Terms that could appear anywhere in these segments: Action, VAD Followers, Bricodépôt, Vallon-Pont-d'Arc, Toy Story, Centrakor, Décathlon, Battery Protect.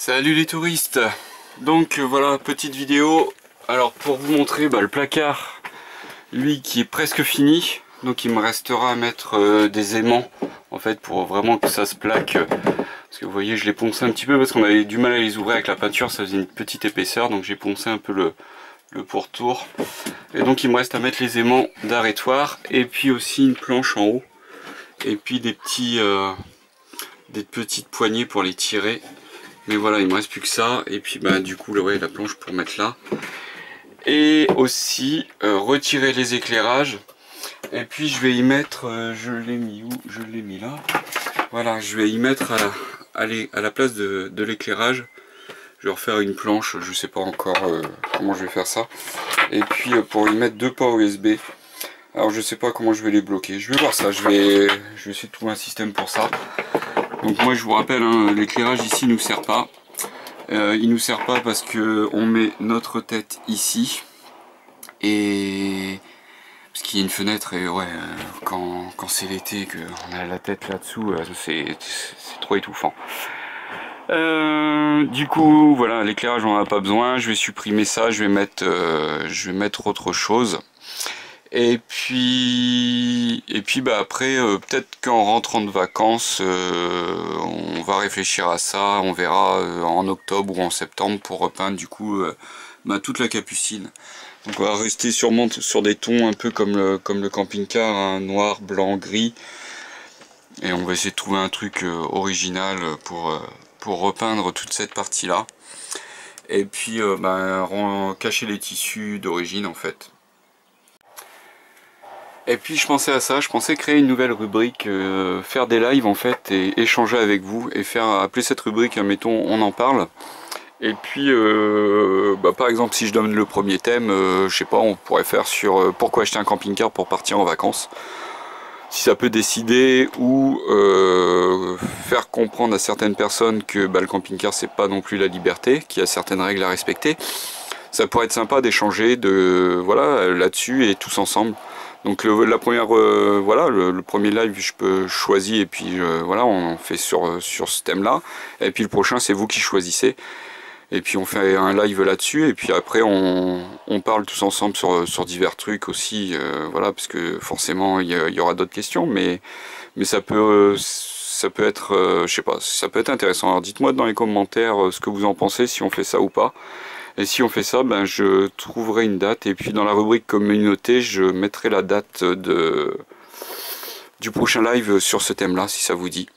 Salut les touristes. Donc voilà, petite vidéo. Alors pour vous montrer le placard, lui qui est presque fini. Donc il me restera à mettre des aimants en fait pour vraiment que ça se plaque. Parce que vous voyez, je l'ai poncé un petit peu parce qu'on avait du mal à les ouvrir avec la peinture, ça faisait une petite épaisseur, donc j'ai poncé un peu le pourtour. Et donc il me reste à mettre les aimants d'arrêtoir et puis aussi une planche en haut. Et puis des petites poignées pour les tirer. Mais voilà, il me reste plus que ça. Et puis du coup la planche pour mettre là. Et aussi retirer les éclairages. Et puis je vais y mettre, je l'ai mis où? Je l'ai mis là. Voilà, je vais y mettre à la place de l'éclairage. Je vais refaire une planche, je sais pas encore comment je vais faire ça. Et puis pour y mettre 2 ports USB. Alors je sais pas comment je vais les bloquer. Je vais voir ça, je vais essayer de trouver un système pour ça. Donc moi je vous rappelle, hein, l'éclairage ici ne nous sert pas. Il nous sert pas parce que on met notre tête ici. Et... parce qu'il y a une fenêtre et ouais, quand c'est l'été et qu'on a la tête là-dessous, c'est trop étouffant. Du coup voilà, l'éclairage on n'en a pas besoin, je vais supprimer ça, je vais mettre autre chose. Et puis après peut-être qu'en rentrant de vacances on va réfléchir à ça, on verra en octobre ou en septembre pour repeindre du coup toute la Capucine. Donc on va rester sûrement sur des tons un peu comme le camping-car, hein, noir, blanc, gris. Et on va essayer de trouver un truc original pour repeindre toute cette partie-là. Et puis cacher les tissus d'origine en fait. Et puis je pensais à ça, je pensais créer une nouvelle rubrique, faire des lives en fait et échanger avec vous. Et appeler cette rubrique, mettons, on en parle. Et puis par exemple si je donne le premier thème, je sais pas, on pourrait faire sur pourquoi acheter un camping-car pour partir en vacances, si ça peut décider, ou faire comprendre à certaines personnes que le camping-car c'est pas non plus la liberté, qu'il y a certaines règles à respecter. Ça pourrait être sympa d'échanger voilà, là-dessus et tous ensemble. Donc le premier live je choisis et puis voilà, on fait sur ce thème là, et puis le prochain c'est vous qui choisissez. Et puis on fait un live là-dessus et puis après on parle tous ensemble sur divers trucs aussi, voilà, parce que forcément il y aura d'autres questions, mais ça peut être, je sais pas, ça peut être intéressant. Alors dites-moi dans les commentaires ce que vous en pensez, si on fait ça ou pas. Et si on fait ça, je trouverai une date et puis dans la rubrique communauté, je mettrai la date du prochain live sur ce thème-là, si ça vous dit.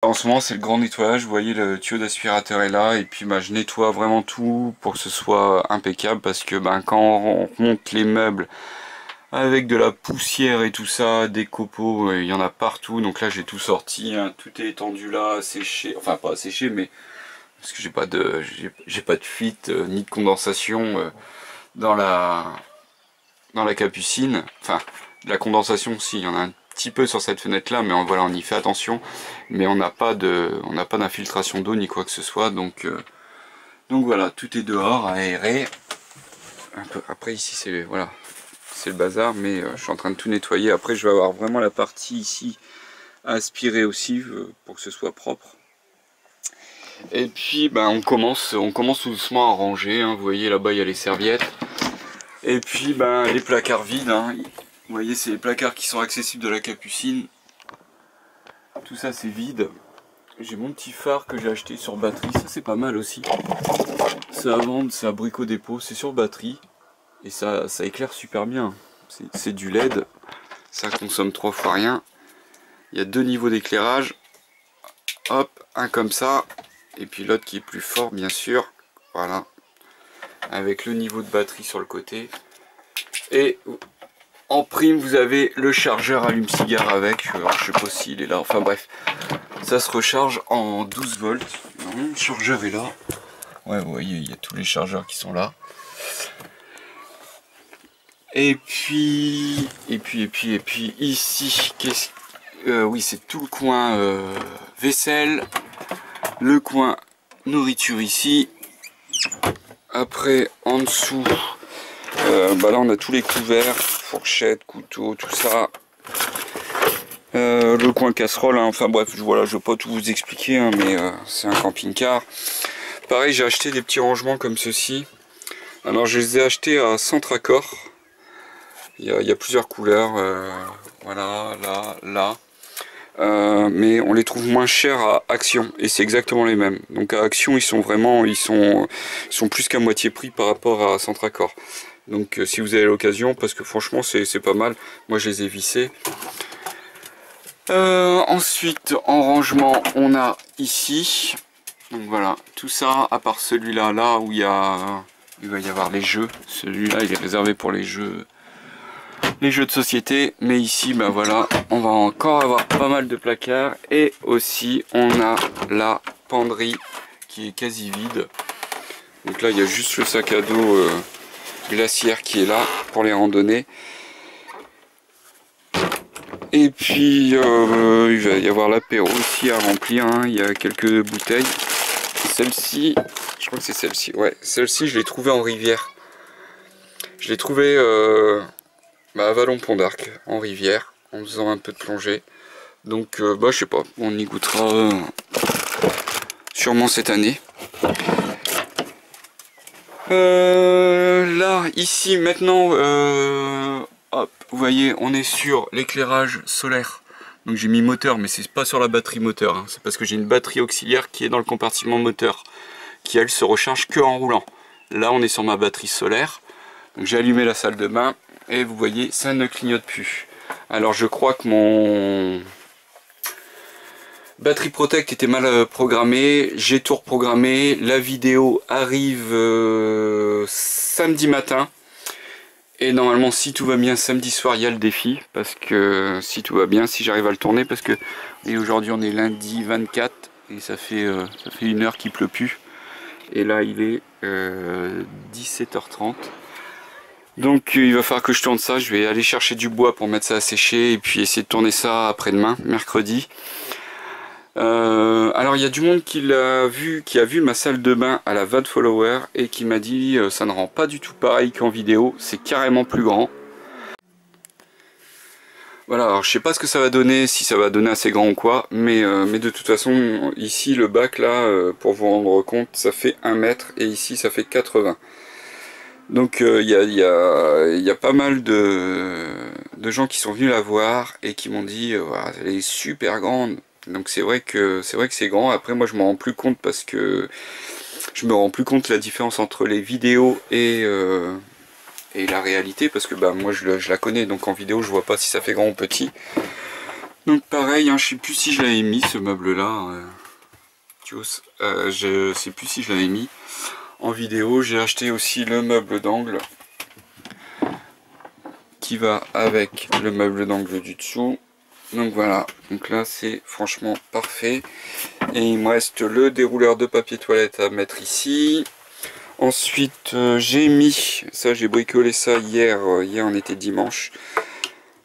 En ce moment c'est le grand nettoyage, vous voyez le tuyau d'aspirateur est là et puis je nettoie vraiment tout pour que ce soit impeccable, parce que quand on remonte les meubles avec de la poussière et tout ça, des copeaux, il y en a partout, donc là j'ai tout sorti, hein, tout est étendu là, séché, enfin pas séché mais parce que j'ai pas de fuite ni de condensation dans la Capucine, enfin de la condensation si, il y en a un petit peu sur cette fenêtre là, mais voilà, on y fait attention, mais on n'a pas d'infiltration d'eau ni quoi que ce soit, donc voilà, tout est dehors, aéré un peu. Après ici c'est voilà, c'est le bazar, mais je suis en train de tout nettoyer. Après je vais avoir vraiment la partie ici aspirée aussi pour que ce soit propre. Et puis on commence tout doucement à ranger, hein. Vous voyez là-bas il y a les serviettes et puis les placards vides, hein. Vous voyez, c'est les placards qui sont accessibles de la Capucine. Tout ça, c'est vide. J'ai mon petit phare que j'ai acheté sur Battery. Ça, c'est pas mal aussi. Ça à vendre, c'est à Bricodépôt. C'est sur Battery. Et ça éclaire super bien. C'est du LED. Ça consomme 3 fois rien. Il y a 2 niveaux d'éclairage. Hop, un comme ça. Et puis l'autre qui est plus fort, bien sûr. Voilà. Avec le niveau de batterie sur le côté. Et... en prime, vous avez le chargeur allume-cigare avec. Alors, je sais pas s'il est là. Enfin bref, ça se recharge en 12 volts. Non, le chargeur est là. Ouais, vous voyez, il y a tous les chargeurs qui sont là. Et puis ici, oui, c'est tout le coin vaisselle, le coin nourriture ici. Après, en dessous, là, on a tous les couverts, fourchettes, couteaux, tout ça, Le coin casserole, hein. Enfin bref, voilà, je ne vais pas tout vous expliquer, hein, mais c'est un camping-car. Pareil, j'ai acheté des petits rangements comme ceci. Alors je les ai achetés à Centrakor. Il y a plusieurs couleurs, voilà, là. Mais on les trouve moins chers à Action et c'est exactement les mêmes. Donc à Action ils sont plus qu'à moitié prix par rapport à Centrakor. Donc si vous avez l'occasion, parce que franchement c'est pas mal. Moi je les ai vissés. Ensuite en rangement on a ici. Donc voilà tout ça à part celui-là là où il va y avoir les jeux. Celui-là il est réservé pour les jeux de société, mais ici ben voilà on va encore avoir pas mal de placards et aussi on a la penderie qui est quasi vide, donc là il y a juste le sac à dos glaciaire qui est là pour les randonnées et puis il va y avoir l'apéro aussi à remplir, hein. Il y a quelques bouteilles, celle-ci je crois que c'est celle-ci, ouais celle-ci je l'ai trouvée en rivière, je l'ai trouvée à Vallon-Pont-d'Arc en rivière en faisant un peu de plongée, donc je sais pas, on y goûtera sûrement cette année. Là ici maintenant hop, vous voyez on est sur l'éclairage solaire, donc j'ai mis moteur mais c'est pas sur la batterie moteur, hein. C'est parce que j'ai une batterie auxiliaire qui est dans le compartiment moteur qui elle se recharge que en roulant. Là on est sur ma batterie solaire, donc j'ai allumé la salle de bain. Et vous voyez, ça ne clignote plus. Alors je crois que mon Battery Protect était mal programmé. J'ai tout reprogrammé. La vidéo arrive samedi matin. Et normalement, si tout va bien, samedi soir, il y a le défi. Parce que si tout va bien, si j'arrive à le tourner. Parce que aujourd'hui, on est lundi 24. Et ça fait une heure qu'il pleut plus. Et là, il est 17h30. Donc il va falloir que je tourne ça, je vais aller chercher du bois pour mettre ça à sécher et puis essayer de tourner ça après-demain, mercredi. Alors il y a du monde qui a vu ma salle de bain à la VAD Followers et qui m'a dit ça ne rend pas du tout pareil qu'en vidéo, c'est carrément plus grand. Voilà, alors je sais pas ce que ça va donner, si ça va donner assez grand ou quoi, mais de toute façon ici le bac là, pour vous rendre compte, ça fait 1 mètre et ici ça fait 80. Donc il y a pas mal de gens qui sont venus la voir et qui m'ont dit voilà, elle est super grande. Donc c'est vrai que c'est grand. Après moi je me rends plus compte parce que je me rends plus compte de la différence entre les vidéos et la réalité, parce que bah moi je la connais, donc en vidéo je vois pas si ça fait grand ou petit. Donc pareil, hein, je sais plus si je l'avais mis ce meuble là. Je sais plus si je l'avais mis. En vidéo, j'ai acheté aussi le meuble d'angle qui va avec le meuble d'angle du dessous. Donc voilà, donc là c'est franchement parfait. Et il me reste le dérouleur de papier toilette à mettre ici. Ensuite, j'ai mis, ça j'ai bricolé ça hier on était dimanche.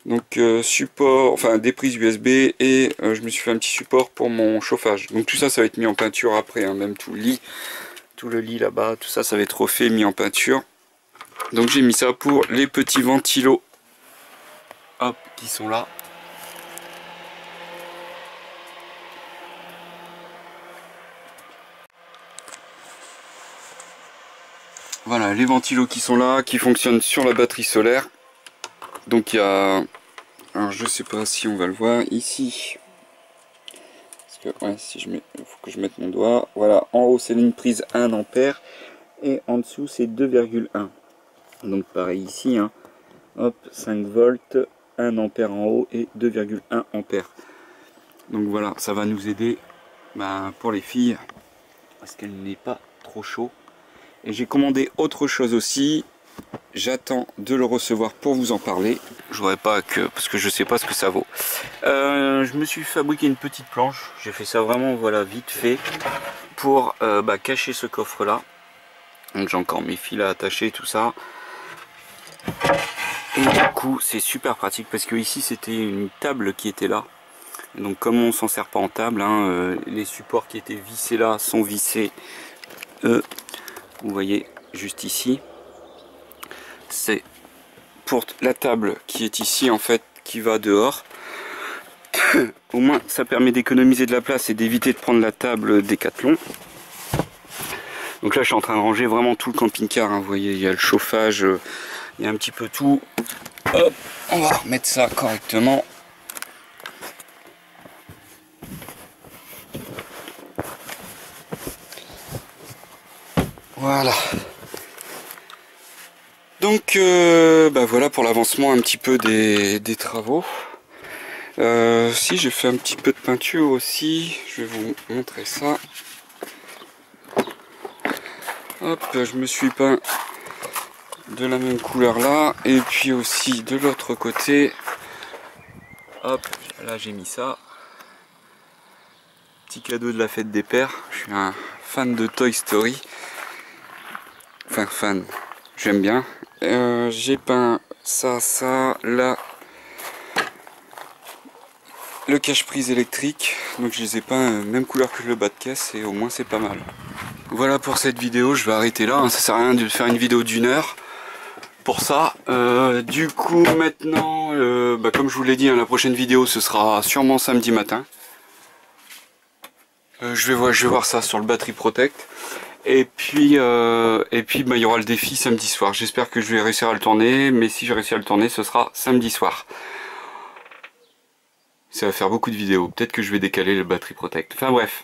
Donc support, enfin des prises USB et je me suis fait un petit support pour mon chauffage. Donc tout ça, ça va être mis en peinture après, hein, même tout le lit. Tout le lit là-bas, tout ça, ça va être refait, mis en peinture. Donc j'ai mis ça pour les petits ventilos, hop, qui sont là. Voilà, les ventilos qui sont là, qui fonctionnent sur la batterie solaire. Donc il y a... Alors je sais pas si on va le voir ici... Ouais, si je mets, faut que je mette mon doigt. Voilà, en haut c'est une prise 1 ampère et en dessous c'est 2,1. Donc pareil ici, hein. Hop, 5 volts, 1 ampère en haut et 2,1 ampères. Donc voilà, ça va nous aider pour les filles parce qu'elle n'est pas trop chaud. Et j'ai commandé autre chose aussi. J'attends de le recevoir pour vous en parler. Je voudrais pas que, parce que je sais pas ce que ça vaut. Je me suis fabriqué une petite planche. J'ai fait ça vraiment, voilà, vite fait pour cacher ce coffre-là. Donc j'ai encore mes fils à attacher, tout ça. Et du coup, c'est super pratique parce que ici c'était une table qui était là. Donc comme on s'en sert pas en table, hein, les supports qui étaient vissés là sont vissés. Vous voyez juste ici. C'est pour la table qui est ici en fait qui va dehors. Au moins ça permet d'économiser de la place et d'éviter de prendre la table Décathlon. Donc là je suis en train de ranger vraiment tout le camping-car, hein. Vous voyez, il y a le chauffage, il y a un petit peu tout. Hop, on va remettre ça correctement. Voilà. Donc voilà pour l'avancement un petit peu des travaux. Si j'ai fait un petit peu de peinture aussi, je vais vous montrer ça. Hop, je me suis peint de la même couleur là, et puis aussi de l'autre côté. Hop, là j'ai mis ça. Petit cadeau de la fête des pères. Je suis un fan de Toy Story. Enfin fan, j'aime bien. J'ai peint ça, là. Le cache-prise électrique, donc je les ai peints même couleur que le bas de caisse et au moins c'est pas mal. Voilà pour cette vidéo, je vais arrêter là, hein. Ça sert à rien de faire une vidéo d'1 heure pour ça. Du coup maintenant, comme je vous l'ai dit, hein, la prochaine vidéo ce sera sûrement samedi matin. Je vais voir ça sur le Battery Protect. Et puis il y aura le défi samedi soir. J'espère que je vais réussir à le tourner, mais si je réussis à le tourner, ce sera samedi soir. Ça va faire beaucoup de vidéos. Peut-être que je vais décaler le Battery Protect. Enfin bref.